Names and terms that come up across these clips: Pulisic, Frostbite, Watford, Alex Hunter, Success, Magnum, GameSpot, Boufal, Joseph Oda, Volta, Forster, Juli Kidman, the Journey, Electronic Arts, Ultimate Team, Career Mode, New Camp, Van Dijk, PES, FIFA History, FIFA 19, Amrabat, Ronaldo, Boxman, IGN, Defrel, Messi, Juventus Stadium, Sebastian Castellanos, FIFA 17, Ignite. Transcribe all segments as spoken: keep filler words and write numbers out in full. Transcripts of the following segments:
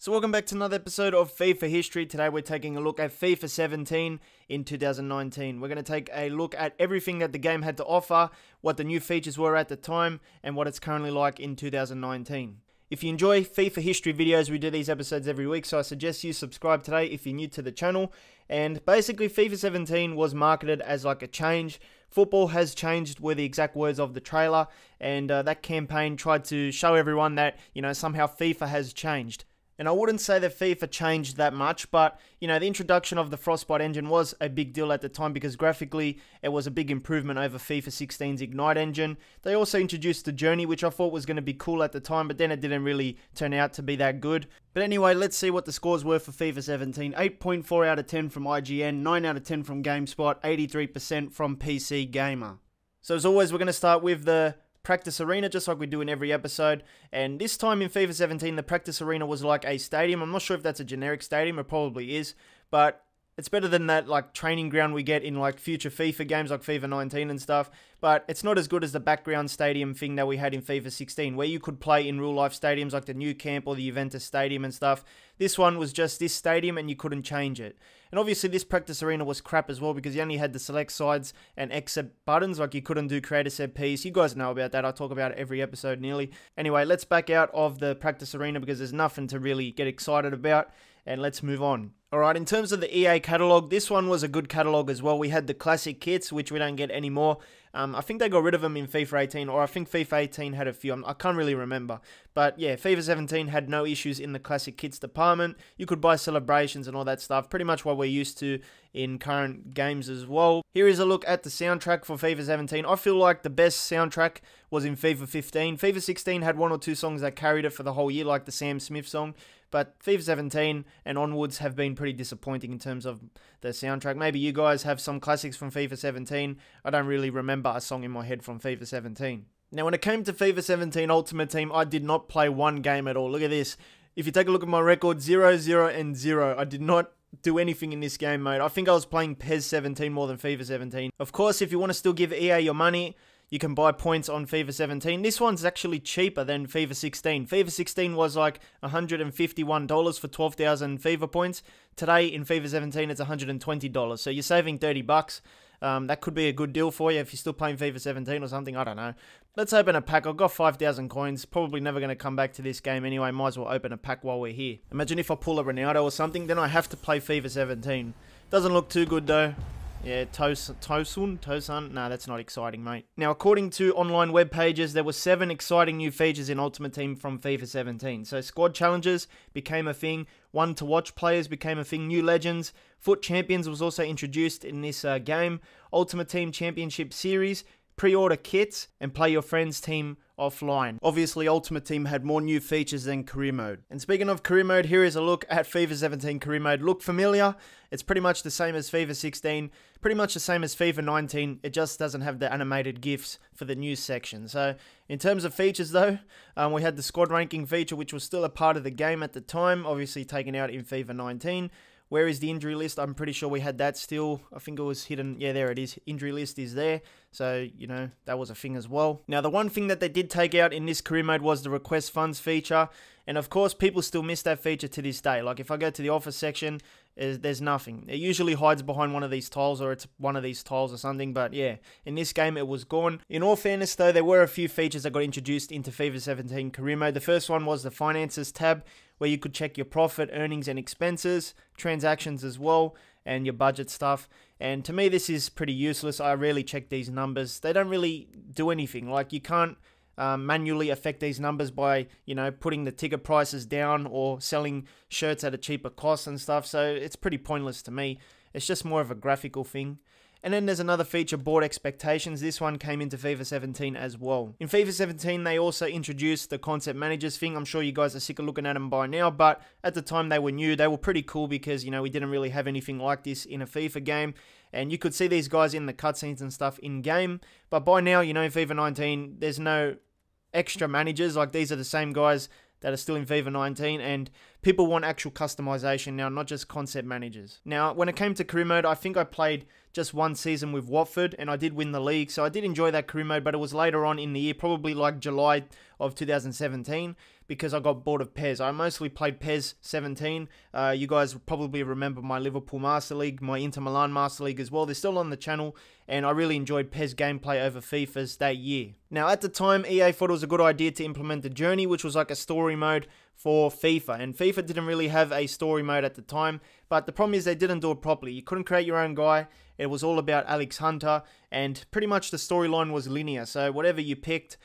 So welcome back to another episode of FIFA History. Today we're taking a look at FIFA seventeen in two thousand nineteen. We're going to take a look at everything that the game had to offer, what the new features were at the time, and what it's currently like in two thousand nineteen. If you enjoy FIFA History videos, we do these episodes every week, so I suggest you subscribe today if you're new to the channel. And basically FIFA seventeen was marketed as like a change. Football has changed were the exact words of the trailer, and uh, that campaign tried to show everyone that, you know, somehow FIFA has changed. And I wouldn't say that FIFA changed that much, but, you know, the introduction of the Frostbite engine was a big deal at the time because graphically it was a big improvement over FIFA sixteen's Ignite engine. They also introduced the Journey, which I thought was going to be cool at the time, but then it didn't really turn out to be that good. But anyway, let's see what the scores were for FIFA seventeen. eight point four out of ten from I G N, nine out of ten from GameSpot, eighty-three percent from P C Gamer. So as always, we're going to start with the practice arena, just like we do in every episode. And this time in FIFA seventeen, the practice arena was like a stadium. I'm not sure if that's a generic stadium, it probably is, but it's better than that like training ground we get in like future FIFA games like FIFA nineteen and stuff. But it's not as good as the background stadium thing that we had in FIFA sixteen, where you could play in real life stadiums like the New Camp or the Juventus Stadium and stuff. This one was just this stadium and you couldn't change it. And obviously this practice arena was crap as well because you only had the select sides and exit buttons, like you couldn't do creator set piece. You guys know about that, I talk about it every episode nearly. Anyway, let's back out of the practice arena because there's nothing to really get excited about, and let's move on. Alright, in terms of the E A catalogue, this one was a good catalogue as well. We had the classic kits, which we don't get anymore. Um, I think they got rid of them in FIFA eighteen, or I think FIFA eighteen had a few. I can't really remember. But yeah, FIFA seventeen had no issues in the classic kits department. You could buy celebrations and all that stuff, pretty much what we're used to in current games as well. Here is a look at the soundtrack for FIFA seventeen. I feel like the best soundtrack was in FIFA fifteen. FIFA sixteen had one or two songs that carried it for the whole year, like the Sam Smith song. But FIFA seventeen and onwards have been pretty disappointing in terms of the soundtrack. Maybe you guys have some classics from FIFA seventeen. I don't really remember a song in my head from FIFA seventeen. Now, when it came to FIFA seventeen Ultimate Team, I did not play one game at all. Look at this. If you take a look at my record, zero, zero, and zero. I did not do anything in this game mode. I think I was playing PES seventeen more than FIFA seventeen. Of course, if you want to still give E A your money, you can buy points on FIFA seventeen. This one's actually cheaper than FIFA sixteen. FIFA sixteen was like one hundred fifty-one dollars for twelve thousand FIFA points. Today in FIFA seventeen, it's one hundred twenty dollars. So you're saving thirty bucks. Um, that could be a good deal for you if you're still playing FIFA seventeen or something. I don't know. Let's open a pack. I've got five thousand coins. Probably never going to come back to this game anyway. Might as well open a pack while we're here. Imagine if I pull a Ronaldo or something, then I have to play FIFA seventeen. Doesn't look too good though. Yeah, Tosun, Tosun, no, that's not exciting, mate. Now, according to online web pages, there were seven exciting new features in Ultimate Team from FIFA seventeen. So, squad challenges became a thing, one-to-watch players became a thing, new legends, foot champions was also introduced in this uh, game, Ultimate Team Championship Series, pre-order kits, and play your friend's team offline. Obviously, Ultimate Team had more new features than Career Mode. And speaking of Career Mode, here is a look at FIFA seventeen Career Mode. Look familiar? It's pretty much the same as FIFA sixteen, pretty much the same as FIFA nineteen. It just doesn't have the animated GIFs for the news section. So, in terms of features though, um, we had the squad ranking feature, which was still a part of the game at the time, obviously taken out in FIFA nineteen. Where is the injury list? I'm pretty sure we had that still. I think it was hidden. Yeah, there it is. Injury list is there. So, you know, that was a thing as well. Now, the one thing that they did take out in this career mode was the request funds feature. And of course, people still miss that feature to this day. Like if I go to the office section, there's nothing. It usually hides behind one of these tiles, or it's one of these tiles or something. But yeah, in this game, it was gone. In all fairness though, there were a few features that got introduced into FIFA seventeen career mode. The first one was the finances tab, where you could check your profit, earnings and expenses, transactions as well, and your budget stuff. And to me, this is pretty useless. I rarely check these numbers. They don't really do anything. Like you can't um, manually affect these numbers by, you know, putting the ticket prices down or selling shirts at a cheaper cost and stuff. So it's pretty pointless to me. It's just more of a graphical thing. And then there's another feature, board expectations. This one came into FIFA seventeen as well. In FIFA seventeen, they also introduced the concept managers thing. I'm sure you guys are sick of looking at them by now, but at the time they were new. They were pretty cool because, you know, we didn't really have anything like this in a FIFA game. And you could see these guys in the cutscenes and stuff in game. But by now, you know, in FIFA nineteen, there's no extra managers. Like these are the same guys that are still in FIFA nineteen, and people want actual customization now, not just concept managers. Now, when it came to career mode, I think I played just one season with Watford, and I did win the league, so I did enjoy that career mode, but it was later on in the year, probably like July of two thousand seventeen. because I got bored of P E S. I mostly played P E S seventeen. Uh, you guys probably remember my Liverpool Master League, my Inter Milan Master League as well. They're still on the channel, and I really enjoyed P E S gameplay over FIFA's that year. Now, at the time, E A thought it was a good idea to implement the Journey, which was like a story mode for FIFA, and FIFA didn't really have a story mode at the time, but the problem is they didn't do it properly. You couldn't create your own guy. It was all about Alex Hunter, and pretty much the storyline was linear, so whatever you picked,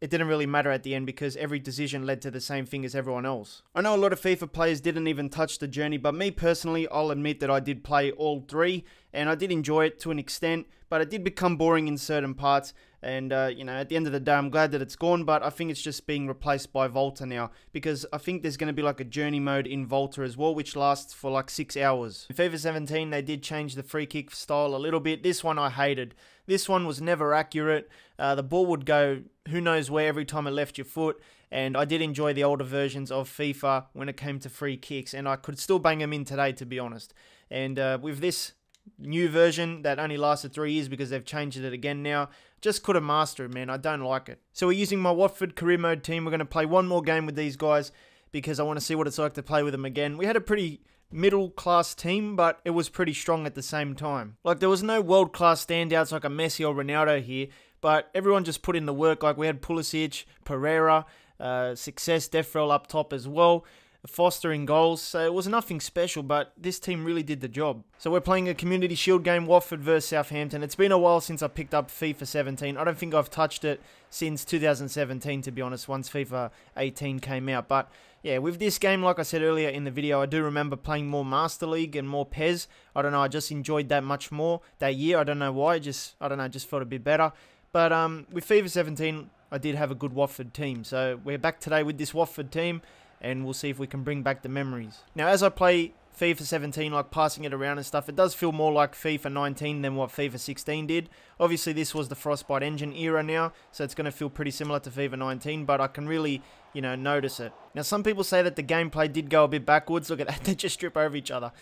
it didn't really matter at the end because every decision led to the same thing as everyone else. I know a lot of FIFA players didn't even touch the Journey, but me personally, I'll admit that I did play all three, and I did enjoy it to an extent, but it did become boring in certain parts, and uh, you know, at the end of the day, I'm glad that it's gone, but I think it's just being replaced by Volta now, because I think there's going to be like a Journey mode in Volta as well, which lasts for like six hours. In FIFA seventeen, they did change the free kick style a little bit. This one I hated. This one was never accurate. Uh, the ball would go who knows where every time it left your foot, and I did enjoy the older versions of FIFA when it came to free kicks, and I could still bang them in today, to be honest. And uh, with this new version that only lasted three years because they've changed it again now, just couldn't master it, man. I don't like it. So we're using my Watford career mode team. We're going to play one more game with these guys because I want to see what it's like to play with them again. We had a pretty middle class team, but it was pretty strong at the same time. Like, there was no world class standouts like a Messi or Ronaldo here, but everyone just put in the work. Like, we had Pulisic, Pereira, uh, Success, Defrel up top as well, Forster in goals, so it was nothing special, but this team really did the job. So we're playing a Community Shield game, Watford versus Southampton. It's been a while since I picked up FIFA seventeen. I don't think I've touched it since two thousand seventeen, to be honest, once FIFA eighteen came out. But yeah, with this game, like I said earlier in the video, I do remember playing more Master League and more P E S. I don't know, I just enjoyed that much more that year. I don't know why, just, I don't know, just felt a bit better. But um, with FIFA seventeen, I did have a good Watford team. So we're back today with this Watford team, and we'll see if we can bring back the memories. Now, as I play FIFA seventeen, like passing it around and stuff, it does feel more like FIFA nineteen than what FIFA sixteen did. Obviously, this was the Frostbite engine era now, so it's going to feel pretty similar to FIFA nineteen, but I can really, you know, notice it. Now, some people say that the gameplay did go a bit backwards. Look at that, they just strip over each other.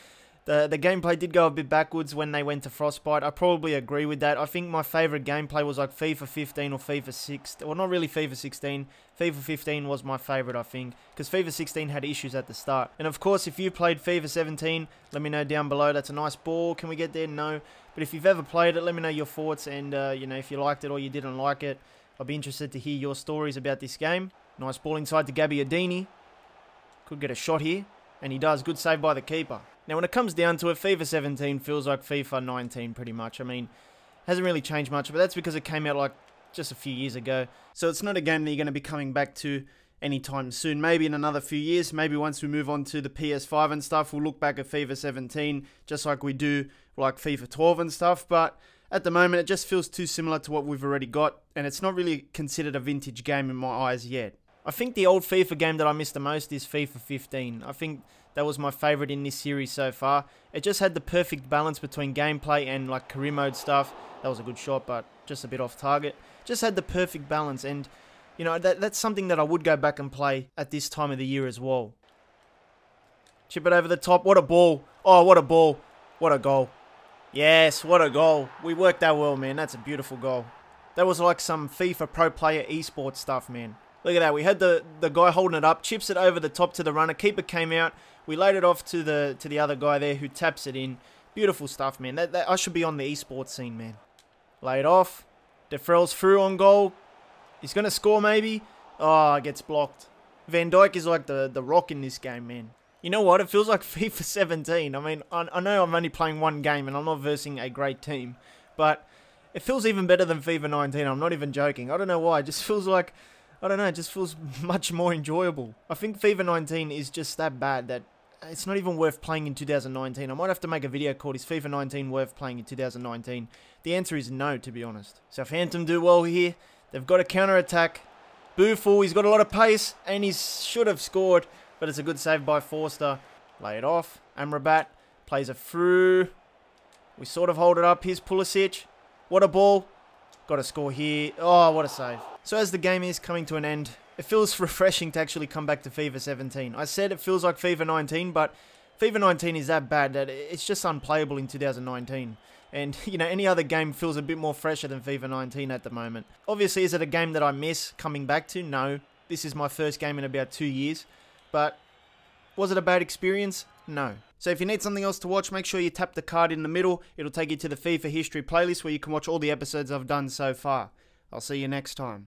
The, the gameplay did go a bit backwards when they went to Frostbite. I probably agree with that. I think my favourite gameplay was like FIFA fifteen or FIFA sixteen. Well, not really FIFA sixteen. FIFA fifteen was my favourite, I think, because FIFA sixteen had issues at the start. And of course, if you played FIFA seventeen, let me know down below. That's a nice ball. Can we get there? No. But if you've ever played it, let me know your thoughts and, uh, you know, if you liked it or you didn't like it. I'd be interested to hear your stories about this game. Nice ball inside to Gabbiadini. Could get a shot here. And he does. Good save by the keeper. Now, when it comes down to it, FIFA seventeen feels like FIFA nineteen pretty much. I mean, hasn't really changed much, but that's because it came out like just a few years ago. So it's not a game that you're going to be coming back to anytime soon. Maybe in another few years, maybe once we move on to the P S five and stuff, we'll look back at FIFA seventeen just like we do like FIFA twelve and stuff. But at the moment, it just feels too similar to what we've already got, and it's not really considered a vintage game in my eyes yet. I think the old FIFA game that I missed the most is FIFA fifteen. I think that was my favourite in this series so far. It just had the perfect balance between gameplay and like career mode stuff. That was a good shot, but just a bit off target. Just had the perfect balance, and you know, that, that's something that I would go back and play at this time of the year as well. Chip it over the top. What a ball. Oh, what a ball. What a goal. Yes, what a goal. We worked that well, man. That's a beautiful goal. That was like some FIFA pro player esports stuff, man. Look at that, we had the, the guy holding it up, chips it over the top to the runner, keeper came out, we laid it off to the to the other guy there who taps it in. Beautiful stuff, man. That, that I should be on the esports scene, man. Lay it off, Defrel's through on goal, he's going to score maybe, oh, it gets blocked. Van Dijk is like the, the rock in this game, man. You know what, it feels like FIFA seventeen, I mean, I, I know I'm only playing one game and I'm not versing a great team, but it feels even better than FIFA nineteen, I'm not even joking. I don't know why, it just feels like, I don't know, it just feels much more enjoyable. I think FIFA nineteen is just that bad that it's not even worth playing in two thousand nineteen. I might have to make a video called, is FIFA nineteen worth playing in two thousand nineteen? The answer is no, to be honest. Southampton do well here. They've got a counter-attack. Boufal, he's got a lot of pace, and he should have scored, but it's a good save by Forster. Lay it off. Amrabat plays it through. We sort of hold it up. Here's Pulisic. What a ball. Got a score here. Oh, what a save. So as the game is coming to an end, it feels refreshing to actually come back to FIFA seventeen. I said it feels like FIFA nineteen, but FIFA nineteen is that bad that it's just unplayable in two thousand nineteen. And, you know, any other game feels a bit more fresher than FIFA nineteen at the moment. Obviously, is it a game that I miss coming back to? No. This is my first game in about two years, but was it a bad experience? No. So if you need something else to watch, make sure you tap the card in the middle. It'll take you to the FIFA history playlist where you can watch all the episodes I've done so far. I'll see you next time.